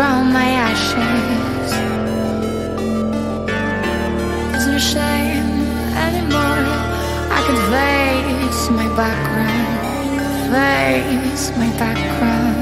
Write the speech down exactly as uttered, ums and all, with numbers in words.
from my ashes. It's no shame anymore. I could face my background, face my background.